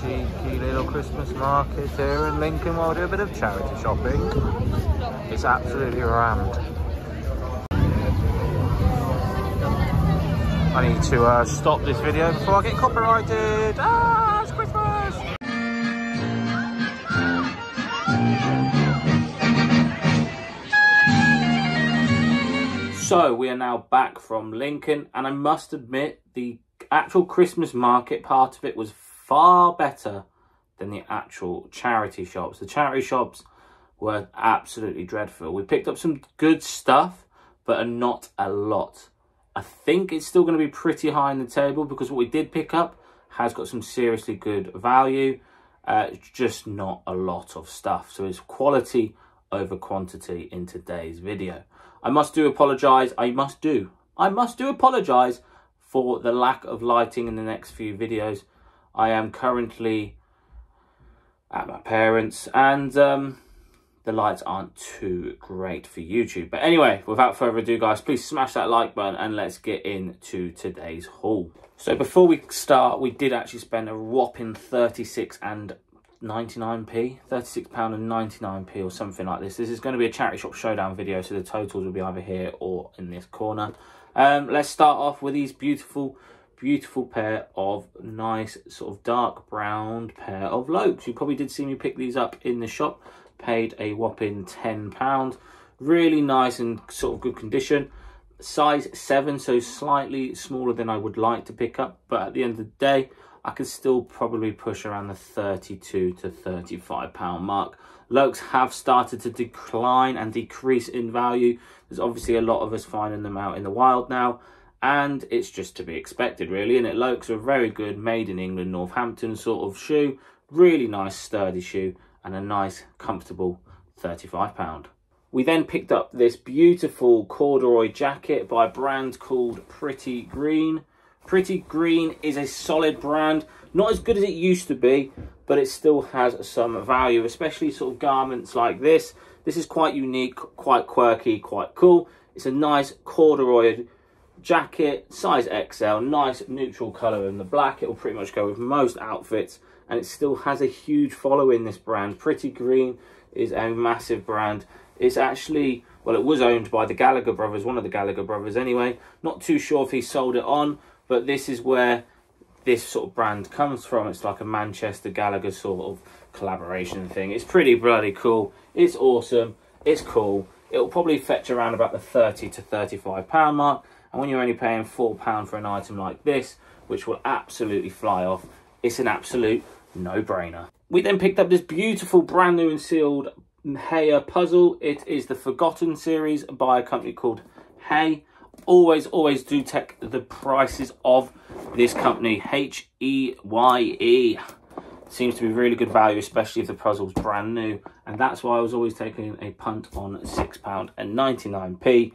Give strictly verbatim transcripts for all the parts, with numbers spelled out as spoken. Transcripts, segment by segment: cheeky little Christmas market here in Lincoln while we do a bit of charity shopping. It's absolutely rammed. I need to uh, stop this video before I get copyrighted. Ah, it's Christmas! So we are now back from Lincoln, and I must admit the actual Christmas market part of it was far better than the actual charity shops. The charity shops were absolutely dreadful. We picked up some good stuff, but not a lot. I think it's still going to be pretty high on the table because what we did pick up has got some seriously good value. Uh, it's just not a lot of stuff. So it's quality over quantity in today's video. I must do apologise, I must do, I must do apologise for the lack of lighting in the next few videos. I am currently at my parents and um, the lights aren't too great for YouTube. But anyway, without further ado guys, please smash that like button and let's get into today's haul. So before we start, we did actually spend a whopping thirty-six and ninety-nine p, thirty-six pounds and ninety-nine p or something like this. This is going to be a charity shop showdown video, so the totals will be either here or in this corner. Um, let's start off with these beautiful, beautiful pair of nice sort of dark brown pair of Loakes. You probably did see me pick these up in the shop, paid a whopping ten pounds. Really nice and sort of good condition. Size seven, so slightly smaller than I would like to pick up, but at the end of the day, I could still probably push around the thirty-two to thirty-five pound mark. Loakes have started to decline and decrease in value. There's obviously a lot of us finding them out in the wild now, and it's just to be expected really. And it Loakes are very good, made in England, Northampton sort of shoe. Really nice sturdy shoe and a nice comfortable thirty-five pound. We then picked up this beautiful corduroy jacket by a brand called Pretty Green. Pretty Green is a solid brand, not as good as it used to be, but it still has some value, especially sort of garments like this. This is quite unique, quite quirky, quite cool. It's a nice corduroy jacket, size X L, nice neutral colour in the black. It will pretty much go with most outfits, and it still has a huge following, this brand. Pretty Green is a massive brand. It's actually, well, it was owned by the Gallagher brothers, one of the Gallagher brothers anyway. Not too sure if he sold it on, but this is where this sort of brand comes from. It's like a Manchester Gallagher sort of collaboration thing. It's pretty bloody cool. It's awesome. It's cool. It'll probably fetch around about the thirty to thirty-five pound mark. And when you're only paying four pounds for an item like this, which will absolutely fly off, it's an absolute no-brainer. We then picked up this beautiful brand new and sealed Heye puzzle. It is the Forgotten series by a company called Heye. Always, always do check the prices of this company, H E Y E. Seems to be really good value, especially if the puzzle's brand new. And that's why I was always taking a punt on six pounds and ninety-nine p.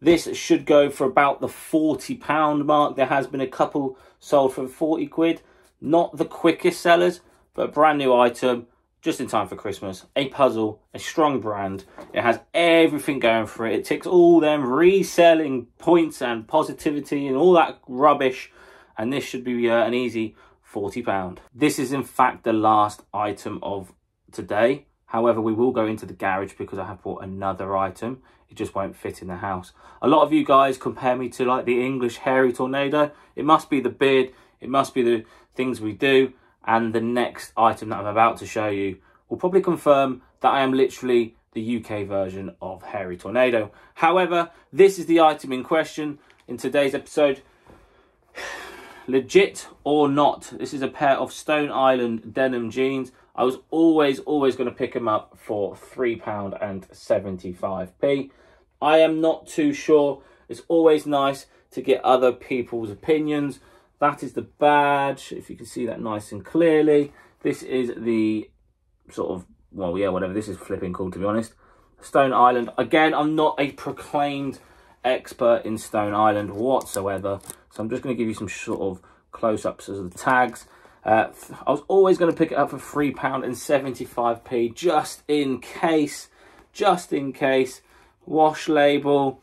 This should go for about the forty pound mark. There has been a couple sold for forty quid. Not the quickest sellers, but brand new item, just in time for Christmas. A puzzle, a strong brand. It has everything going for it. It ticks all them reselling points and positivity and all that rubbish. And this should be uh, an easy forty pound. This is in fact the last item of today. However, we will go into the garage because I have bought another item. It just won't fit in the house. A lot of you guys compare me to like the English hairy tornado. It must be the beard. It must be the things we do. And the next item that I'm about to show you will probably confirm that I am literally the U K version of Hairy Tornado. However, this is the item in question in today's episode. Legit or not, this is a pair of Stone Island denim jeans. I was always, always going to pick them up for three pounds and seventy-five p. I am not too sure. It's always nice to get other people's opinions. That is the badge, if you can see that nice and clearly. This is the sort of, well, yeah, whatever. This is flipping cool, to be honest. Stone Island. Again, I'm not a proclaimed expert in Stone Island whatsoever. So I'm just going to give you some sort of close-ups of the tags. Uh, I was always going to pick it up for three pounds and seventy-five p, just in case. Just in case. Wash label,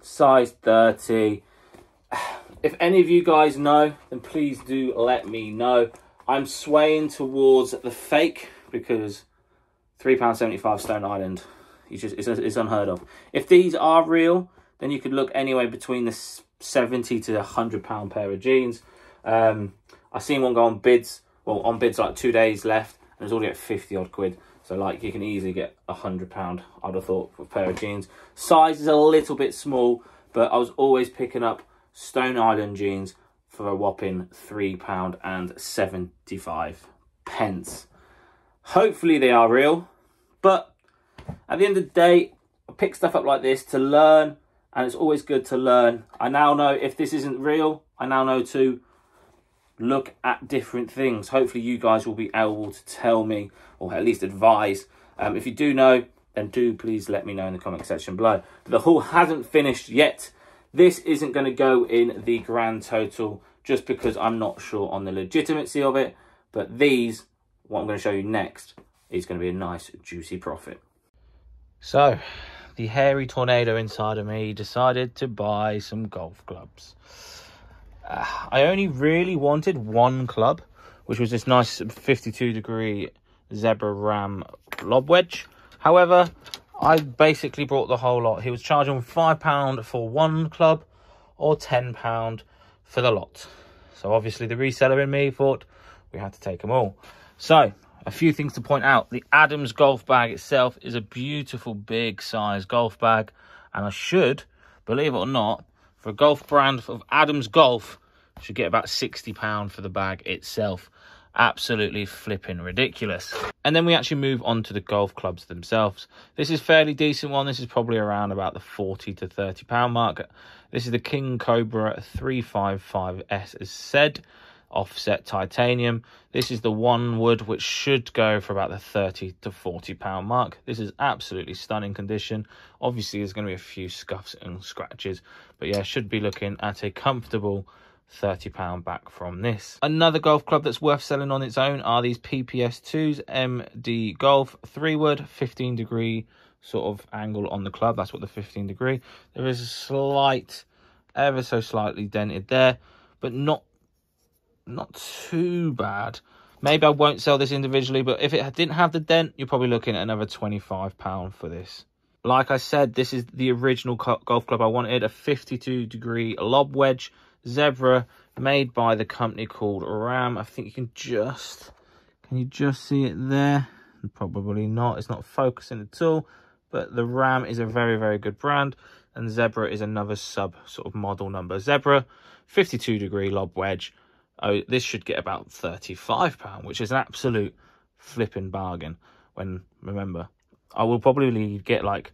size thirty. If any of you guys know, then please do let me know. I'm swaying towards the fake because three pounds seventy-five Stone Island, you just, it's, it's unheard of. If these are real, then you could look anywhere between the seventy to one hundred pound pair of jeans. Um, I've seen one go on bids, well, on bids like two days left, and it's already at fifty odd quid. So like you can easily get a hundred pound, I'd have thought, for a pair of jeans. Size is a little bit small, but I was always picking up Stone Island jeans for a whopping three pound and seventy-five pence. Hopefully they are real, but at the end of the day, I pick stuff up like this to learn, and it's always good to learn. I now know if this isn't real, I now know to look at different things. Hopefully you guys will be able to tell me, or at least advise. Um, if you do know, then do please let me know in the comment section below. But the haul hasn't finished yet. This isn't going to go in the grand total just because I'm not sure on the legitimacy of it, but these, what I'm going to show you next, is going to be a nice juicy profit. So the hairy tornado inside of me decided to buy some golf clubs. Uh, I only really wanted one club, which was this nice fifty-two degree Zebra Ram lob wedge. However, I basically brought the whole lot. He was charging five pounds for one club or ten pounds for the lot. So obviously the reseller in me thought we had to take them all. So a few things to point out. The Adams golf bag itself is a beautiful big size golf bag. And I should, believe it or not, for a golf brand of Adams Golf, should get about sixty pounds for the bag itself. Absolutely flipping ridiculous. And then we actually move on to the golf clubs themselves. This is a fairly decent one. This is probably around about the forty to thirty pound mark. This is the King Cobra three fifty-five S, as said, offset titanium. This is the one wood, which should go for about the thirty to forty pound mark. This is absolutely stunning condition. Obviously there's going to be a few scuffs and scratches, but yeah, should be looking at a comfortable thirty pound back from this. Another golf club that's worth selling on its own are these P P S twos M D Golf three wood, fifteen degree sort of angle on the club. That's what the fifteen degree. There is a slight, ever so slightly dented there, but not not too bad. Maybe I won't sell this individually, but if it didn't have the dent, you're probably looking at another twenty-five pound for this. Like I said, this is the original golf club I wanted, a fifty-two degree lob wedge Zebra, made by the company called Ram. I think you can just can you just see it there? Probably not, it's not focusing at all, but the Ram is a very very good brand, and Zebra is another sub sort of model number. Zebra fifty-two degree lob wedge. Oh, this should get about thirty-five pounds, which is an absolute flipping bargain. When, remember, I will probably get like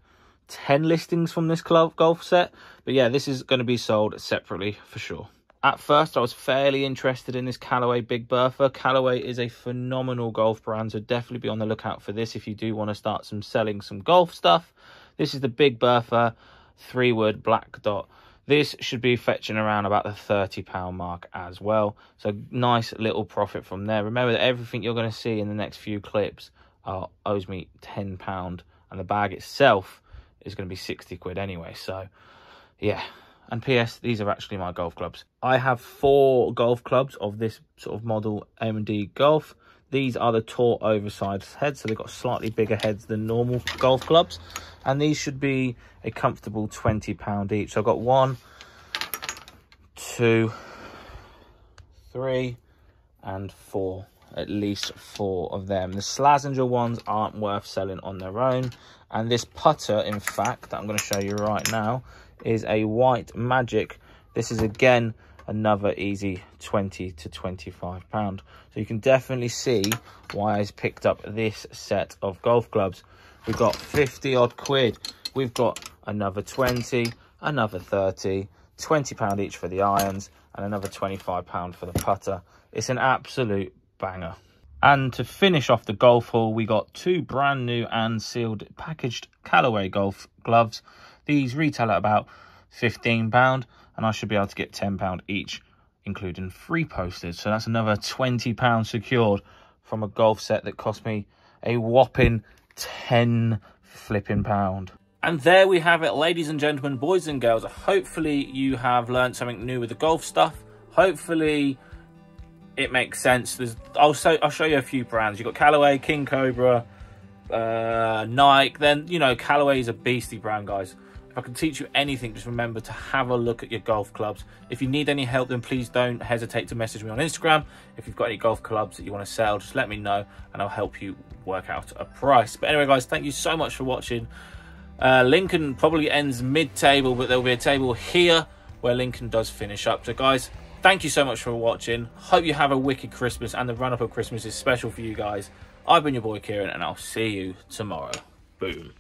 ten listings from this club golf set. But yeah, this is going to be sold separately for sure. At first, I was fairly interested in this Callaway Big Bertha. Callaway is a phenomenal golf brand, so definitely be on the lookout for this if you do want to start some selling some golf stuff. This is the Big Bertha three wood black dot. This should be fetching around about the thirty pound mark as well. So nice little profit from there. Remember that everything you're going to see in the next few clips uh, owes me ten pound, and the bag itself is going to be sixty quid anyway. So yeah. And P S, these are actually my golf clubs. I have four golf clubs of this sort of model M D Golf. These are the taut oversized heads, so they've got slightly bigger heads than normal golf clubs. And these should be a comfortable twenty pound each. So I've got one, two, three, and four. At least four of them. The Slazenger ones aren't worth selling on their own. And this putter, in fact, that I'm going to show you right now, is a White Magic. This is, again, another easy twenty to twenty-five pound. So you can definitely see why I picked up this set of golf clubs. We've got fifty odd quid, we've got another twenty, another thirty, twenty pound each for the irons, and another twenty-five pound for the putter. It's an absolute banger. And to finish off the golf haul, we got two brand new and sealed packaged Callaway golf gloves. These retail at about fifteen pound, and I should be able to get ten pound each, including free postage. So that's another twenty pound secured from a golf set that cost me a whopping ten flipping pound. And there we have it, ladies and gentlemen, boys and girls. Hopefully you have learned something new with the golf stuff. Hopefully it makes sense. There's I'll show I'll show you a few brands. You've got Callaway, King Cobra, uh, Nike. Then you know Callaway is a beastie brand, guys. If I can teach you anything, just remember to have a look at your golf clubs. If you need any help, then please don't hesitate to message me on Instagram. If you've got any golf clubs that you want to sell, just let me know and I'll help you work out a price. But anyway, guys, thank you so much for watching. Uh, Lincoln probably ends mid-table, but there'll be a table here where Lincoln does finish up. So, guys, thank you so much for watching. Hope you have a wicked Christmas, and the run-up of Christmas is special for you guys. I've been your boy Kieran, and I'll see you tomorrow. Boom.